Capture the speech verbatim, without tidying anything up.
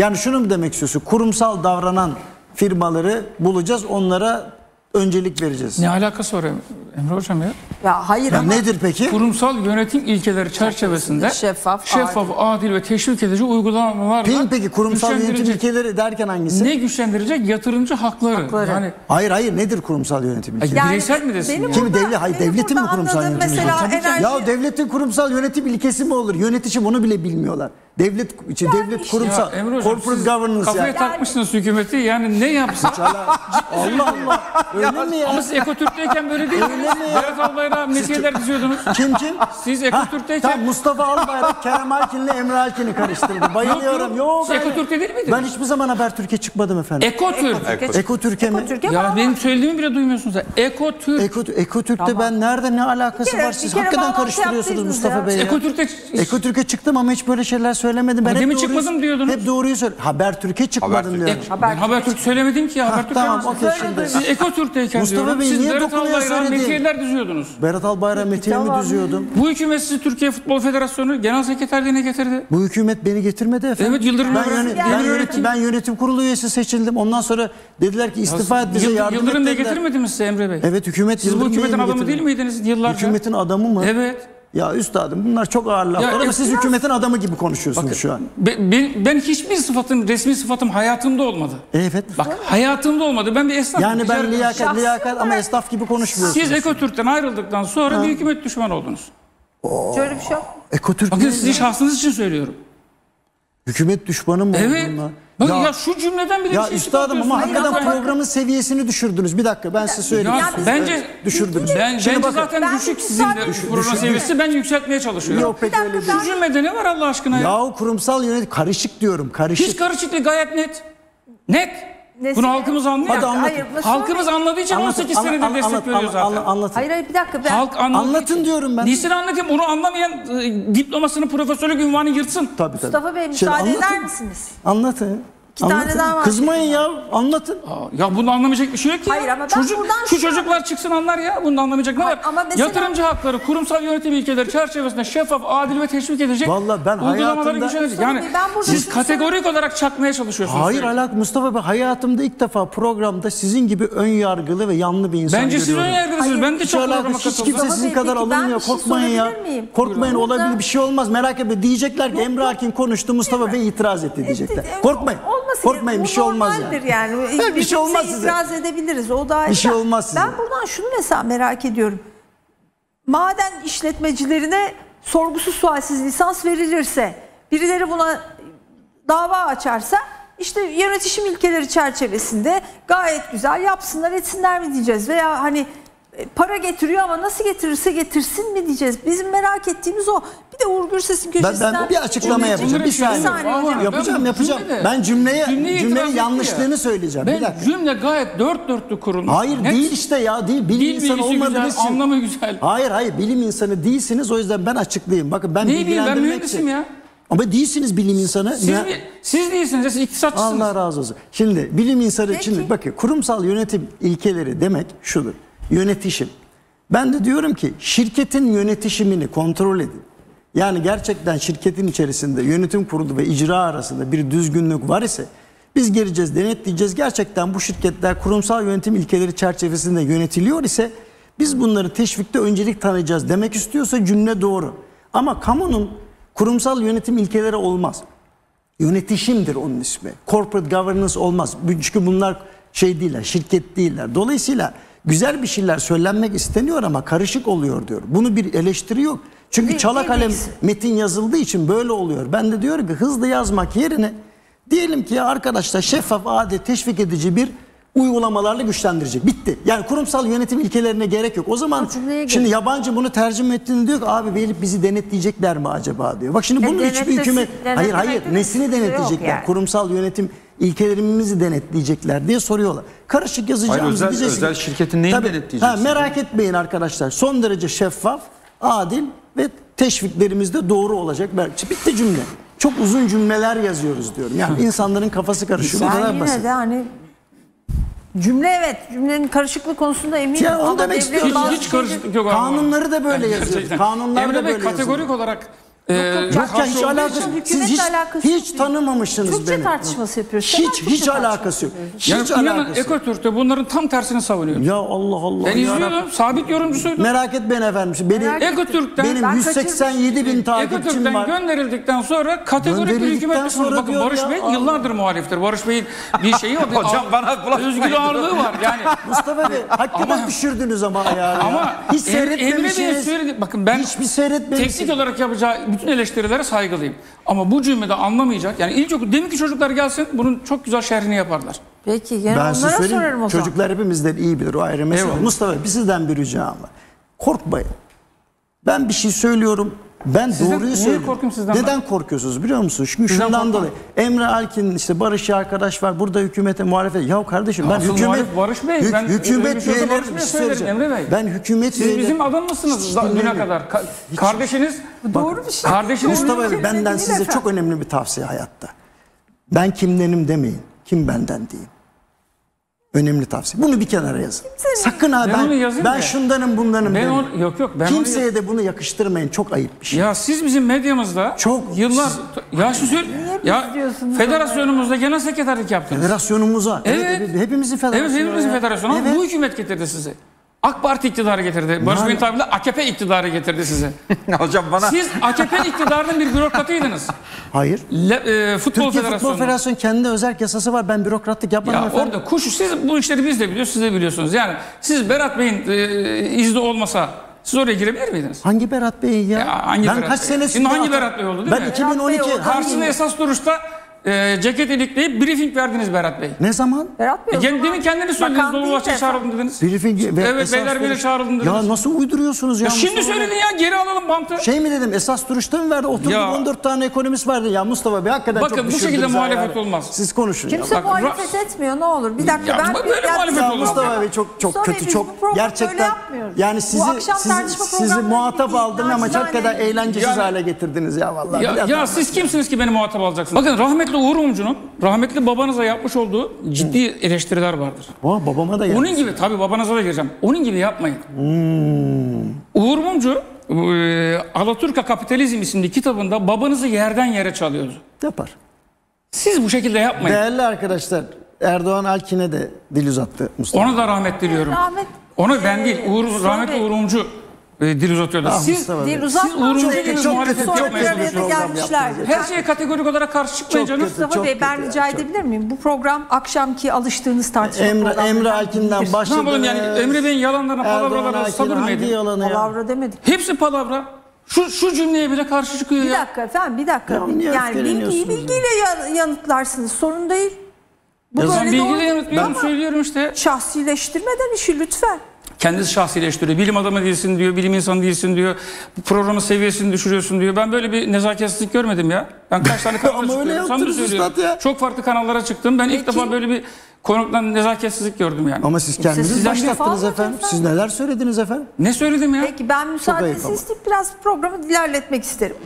Yani şunu mu demek istiyorsun? Kurumsal davranan firmaları bulacağız, onlara öncelik vereceğiz. Ne alakası var Emre Hocam ya? Ya hayır ya ama nedir peki? Kurumsal yönetim ilkeleri çerçevesinde şeffaf, şeffaf adil. adil ve teşvik edici uygulamalarla. Peki, peki kurumsal yönetim ilkeleri derken hangisi? Ne güçlendirecek? Yatırımcı hakları. hakları. Yani hayır hayır nedir kurumsal yönetim ilkeleri? Yani, bireysel mi desin? Yani? Kimi devlet? Hayır, devletin mi kurumsal yönetim ilkeleri? Ya devletin kurumsal yönetim ilkesi mi olur? Yönetişim onu bile bilmiyorlar. Devlet içi yani devlet işte. kurumsal ya, Hocam, corporate governance kafaya yani. takmışsınız hükümeti yani ne yapsın? Allah Allah. Öyle mi ya? Ama siz Ekotürk'teyken böyle değil. Öyle mi? Berat Albayrak ne şeyler diziyordunuz? Kim kim? Siz Ekotürk'teyken. Tam Mustafa Albayrak Kerem Alkin'le Emre Alkin'i karıştırdı. Bayılıyorum. Yok. Siz Ekotürk'te değil miydiniz? Ben hiçbir zaman Habertürk'e çıkmadım efendim. Ekotürk. Ekotürk'e mi? Ya benim söylediğimi bile duymuyorsunuz. Ekotürk. Ekotürk'te ben nerede ne alakası var? Siz hakikaten karıştırıyorsunuz Mustafa Bey. Ekotürk'e Ekotürk'e çıktım ama hiç böyle şeyler söylemedim. Ben hep çıkmadım diyordunuz. Hep doğruyu söylüyorum. Habertürk'e çıkmadım diyorum. Habertürk söylemedim ki Habertürk'e. Tamam o kesin. Siz Ekotürk'teyken diyorum. Siz Berat Albayrak'ın metiyeler düzüyordunuz. Berat Albayrak metiye mi düzüyordum? Bu hükümet sizi Türkiye Futbol Federasyonu Genel Sekreterliğine getirdi. Bu hükümet beni getirmedi efendim. Evet Yıldırım ben, yönet yani. ben, yönetim, ben yönetim kurulu üyesi seçildim. Ondan sonra dediler ki istifa et bize yardım et. Yıldırım da getirmedi mi size Emre Bey? Evet hükümet Siz Yıldırım bu hükümetin adamı değil miydiniz yıllarca? Hükümetin adamı mı? Evet. Ya üstadım bunlar çok ağır laflar ama siz hükümetin adamı gibi konuşuyorsunuz bakın, şu an. Ben, ben hiçbir sıfatım, resmi sıfatım hayatımda olmadı. Evet. Bak hayatımda olmadı. Ben bir esnaf. Yani ben liyakat, liyakat ama esnaf gibi konuşmuyorsunuz. Siz Ekotürk'ten ayrıldıktan sonra ha. bir hükümet düşmanı oldunuz. Oo. Şöyle bir şey yok. Ekotürk bakın sizin şahsınız için söylüyorum. Hükümet düşmanı mı? Evet. Bakın ya, ya şu cümleden bile ya bir şey üstadım ama hakikaten ya, programın bakın. seviyesini düşürdünüz. Bir dakika ben size söyleyeyim. Ya, bence düşürdünüz. Ben, bence bakın, zaten ben düşük sizin de program seviyesi. Ben yükseltmeye çalışıyorum. Yok, pek öyle şu cümlede ne var Allah aşkına ya? Yahu kurumsal yönetim karışık diyorum. Karışık. Hiç karışık değil gayet net. Net. Bunu halkımız anlıyor. Hayır, halkımız anladığı için on sekiz senedir destek veriyor zaten. Anlatın. Hayır hayır bir dakika. Ben... Halk anlatın diyorum ben. Nisini anlatayım onu anlamayan e, diplomasını profesörlük ünvanı yırtsın. Tabii, tabii. Mustafa Bey müsaade şey, eder misiniz? Anlatın. İki anlatın. tane daha var. Kızmayın ya anlatın. Aa, ya bunu anlamayacak bir şey yok ki. Hayır ama ben Çocuk, buradan... Şu çocuklar çıksın anlar ya bunu anlamayacak ne var? Mesela... Yatırımcı hakları, kurumsal yönetim ilkeleri çerçevesinde şeffaf, adil ve teşvik edecek. Vallahi ben hayatımda... Yani ben siz kategorik sana... olarak çakmaya çalışıyorsunuz. Hayır alak Mustafa Bey hayatımda ilk defa programda sizin gibi ön yargılı ve yanlı bir insan Bence görüyorum. Bence siz ön yargılısınız. Ben de çok programa katıldım. Hiç kimse sizin kadar alınmıyor. Korkmayın ya. Korkmayın olabilir bir şey olmaz merak etme. Diyecekler ki Emre Alkin konuştu Mustafa Bey itiraz etti diyecekler. Korkmayın. Korkmayın bir şey olmaz yani. yani. Bir, bir şey olmaz size. İtiraz edebiliriz. O da bir şey olmaz size. Ben buradan şunu mesela merak ediyorum. Maden işletmecilerine sorgusuz sualsiz lisans verilirse, birileri buna dava açarsa işte yönetişim ilkeleri çerçevesinde gayet güzel yapsınlar etsinler mi diyeceğiz veya hani para getiriyor ama nasıl getirirse getirsin mi diyeceğiz. Bizim merak ettiğimiz o. Bir de Uğur Gürses'in köşesinden... Ben, ben bir açıklama yapacağım. Bir saniye. Bir saniye. Aa, yapacağım, ben yapacağım. Cümle de, ben cümleye, cümleye cümlenin yanlışlığını ya. söyleyeceğim. Ben, bir dakika. Cümle gayet dört dörtlük kurulmuş. Hayır Net. değil işte ya. Değil. Bilim Dil insanı olmadığınız için. Anlamı güzel. Hayır hayır. Bilim insanı değilsiniz. O yüzden ben açıklayayım. Bakın ben Neyi bilgilendirmek için. Ben mühendisim ya. Ama değilsiniz bilim insanı. Siz, siz değilsiniz. Siz iktisatçısınız. Allah razı olsun. Şimdi bilim insanı için bakın kurumsal yönetim ilkeleri demek şudur. Yönetişim. Ben de diyorum ki şirketin yönetişimini kontrol edin. Yani gerçekten şirketin içerisinde yönetim kurulu ve icra arasında bir düzgünlük var ise biz geleceğiz, denetleyeceğiz. Gerçekten bu şirketler kurumsal yönetim ilkeleri çerçevesinde yönetiliyor ise biz bunları teşvikte öncelik tanıyacağız demek istiyorsa cümle doğru. Ama kamunun kurumsal yönetim ilkeleri olmaz. Yönetişimdir onun ismi. Corporate governance olmaz. Çünkü bunlar şey değiller, şirket değiller. Dolayısıyla güzel bir şeyler söylenmek isteniyor ama karışık oluyor diyor. Bunu bir eleştiri yok. Çünkü çala kalem metin yazıldığı için böyle oluyor. Ben de diyorum ki hızlı yazmak yerine diyelim ki ya arkadaşlar şeffaf, adil, teşvik edici bir uygulamalarla güçlendirecek. Bitti. Yani kurumsal yönetim ilkelerine gerek yok. O zaman şimdi yabancı bunu tercüme ettiğinde diyor ki abi gelip bizi denetleyecekler mi acaba diyor. Bak şimdi bunun e, hiçbir hükümet hayır hayır nesini denetleyecekler? Yani. Kurumsal yönetim ilkelerimizi denetleyecekler diye soruyorlar. Karışık yazacağımızı özel, özel şirketin neyi denetleyeceksiniz? Merak etmeyin arkadaşlar. Son derece şeffaf, adil ve teşviklerimiz de doğru olacak. Belki bitti cümle. Çok uzun cümleler yazıyoruz diyorum. Yani insanların kafası karışıyor. Yani yine basit. de hani cümle evet. Cümlenin karışıklığı konusunda eminim. Ya onu demek istiyorum. Hiç, hiç karışıklık yok. Kanunları da böyle yazıyoruz. Kanunlar da böyle yazıyoruz. Emre Bey kategorik olarak Ee, Türkçe hiç alakası, siz hiç, alakası hiç tanımamışsınız Türkçe beni. Tartışması yapıyorsunuz. Hiç hiç alakası yok. Yani hiç inanın alakası. Ekotürk'te bunların tam tersini savunuyorum. Ya Allah Allah. Ben izliyorum. Sabit yorumcusuydum. Merak etmeyin efendim. Merak benim Ekotürk'ten benim yüz seksen yedi bin takipçim Ekotürk'ten var. Gönderildikten sonra kategorik bir hükümet kuruldu. Bakın Barış ya. Bey yıllardır muhaliftir. Barış Bey'in bir şeyi var. Hocam bana özgür ağırlığı var. Yani Mustafa Bey hakikaten düşürdünüz ama ya. Ama hiç seyretmemişsiniz. Bakın ben teknik olarak yapacağı bütün eleştirilere saygılıyım. Ama bu cümlede anlamayacak. Yani ilkokul deminki çocuklar gelsin bunun çok güzel şerhini yaparlar. Peki yani ben onlara sorarım o zaman. Çocuklar hepimizden iyi bilir o ayrı mesele. Evet. Mustafa Bey sizden bir ricam var. Korkmayın. Ben bir şey söylüyorum. Ben sizden, doğruyu söylüyorum. Neden ben? Korkuyorsunuz biliyor musunuz? Çünkü sizden şundan dolayı. Emre Alkin işte Barış'ı arkadaş var. Burada hükümete muhalefet. Ya kardeşim ya ben hükümet muhalif, Barış Bey, hük, ben hükümet üyeleri Emre Bey. Ben hükümet siz üyeleri, bizim adam mısınız düne kadar? Ka hiç, kardeşiniz bak, doğru bir şey. Kardeşiniz Mustafa Bey benden size efendim. Çok önemli bir tavsiye hayatta. Ben kimdenim demeyin. Kim benden deyin. Önemli tavsiye. Bunu bir kenara yazın. Kimse sakın ha ben, ben, ben şundanım bundanım ben onu, yok yok. Ben kimseye onu... de bunu yakıştırmayın. Çok ayıp bir şey. Ya siz bizim medyamızda çok yıllar siz... ya siz ya, ya federasyonumuzda genel sekreterlik yaptınız. Federasyonumuza. Evet. Evet, evet hepimizin federasyonu. Evet hepimizin federasyonu. Evet. Bu hükümet getirdi sizi. AK Parti iktidarı getirdi. Barış Bey'in tabiriyle A K P iktidarı getirdi sizi. Hocam bana. Siz A K P iktidarının bir bürokratıydınız. Hayır. Le, e, futbol Türkiye Federasyonu. Futbol Federasyonu kendi özel yasası var. Ben bürokratlık yapmadım ya efendim. Orada kuş. Siz bu işleri biz de biliyorsunuz, siz de biliyorsunuz. Yani siz Berat Bey'in e, izni olmasa siz oraya girebilir miydiniz? Hangi Berat Bey ya? ya hangi ben Berat kaç sene şimdi hangi atar? Berat Bey oldu değil ben mi? Ben iki bin on iki. Karşısına esas duruşta E, ceket ilikleyip briefing verdiniz Berat Bey. Ne zaman? Berat Bey. E, kendini kendini söylediniz. Dolmabahçe'ye çağrıldım dediniz. Briefing ve evet beyler bile çağrıldım dediniz. Ya nasıl uyduruyorsunuz ya? E, şimdi söyledin ya geri alalım bantı. Şey mi dedim esas duruşta mı verdi? Oturdu on dört tane ekonomist vardı ya Mustafa Bey hakikaten bakın, çok düşürdünüz. Bakın bu şekilde muhalefet yani. Olmaz. Siz konuşun. Kimse ya. muhalefet etmiyor ne olur. Bir dakika ya, ben bir dakika. Mustafa Bey çok çok kötü çok gerçekten yani sizi sizi muhatap aldın ama çok kadar eğlencesiz hale getirdiniz ya vallahi. Ya siz kimsiniz ki beni muhatap alacaksınız? Bakın rahmet Uğur Mumcu'nun rahmetli babanıza yapmış olduğu ciddi hmm. eleştiriler vardır. Aa, babama da onun gibi tabii babanıza da gireceğim. Onun gibi yapmayın. Hmm. Uğur Mumcu e, Alaturka Kapitalizm isimli kitabında babanızı yerden yere çalıyordu. Yapar. Siz bu şekilde yapmayın. Değerli arkadaşlar Erdoğan Alkin'e de dil uzattı Mustafa. Ona da rahmet diliyorum. Rahmet. Ona ben değil. Uğur, rahmetli Uğur Mumcu. E, dil uzatıyordu. Ah, siz dil uzatmadınız. Siz muhalefet yapmıyorsunuz. Her şeye kategorik olarak karşı çıkmayın canım. Mustafa Bey ben rica edebilir miyim? Bu program akşamki alıştığınız tartışma programı. Emre, Emre Alkin'den başladı. Ne yapalım yani Emre Bey'in yalanlarına palavralarına savunmayın. Palavra demedik. Hepsi palavra. Şu, şu cümleye bile karşı çıkıyor ya. Bir dakika efendim bir dakika. Yani bilgiyi bilgiyle yanıtlarsınız. Sorun değil. Bu böyle doğru. Ama söylüyorum işte. Şahsileştirmeden işi lütfen. Kendisi şahsileştiriyor. Bilim adamı değilsin diyor, bilim insanı değilsin diyor. Programın seviyesini düşürüyorsun diyor. Ben böyle bir nezaketsizlik görmedim ya. Ben kaç tane kanala çıktım. Çok farklı kanallara çıktım. Ben peki. ilk defa böyle bir konukla nezaketsizlik gördüm yani. Ama siz kendiniz başlattınız efendim. Efendim. Siz neler söylediniz efendim? Ne söyledim ya? Peki ben müsaadenizi isteyip biraz programı ilerletmek isterim.